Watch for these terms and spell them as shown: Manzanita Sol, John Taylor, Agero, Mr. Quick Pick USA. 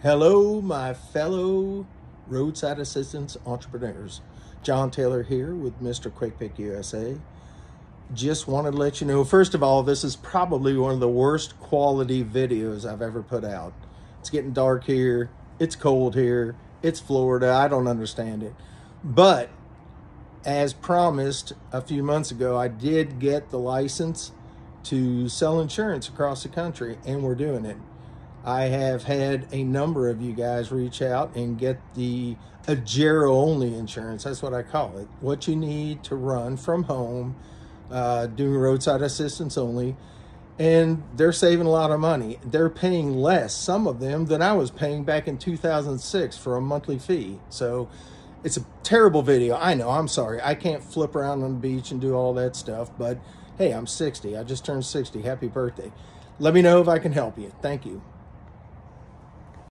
Hello, my fellow roadside assistance entrepreneurs. John Taylor here with Mr. Quick Pick USA. Just wanted to let you know, first of all, this is probably one of the worst quality videos I've ever put out. It's getting dark here. It's cold here. It's Florida. I don't understand it. But as promised a few months ago, I did get the license to sell insurance across the country, and we're doing it. I have had a number of you guys reach out and get the Agero only insurance. That's what I call it. What you need to run from home, doing roadside assistance only. And they're saving a lot of money. They're paying less, some of them, than I was paying back in 2006 for a monthly fee. So it's a terrible video. I know, I'm sorry. I can't flip around on the beach and do all that stuff. But hey, I'm 60. I just turned 60. Happy birthday. Let me know if I can help you. Thank you.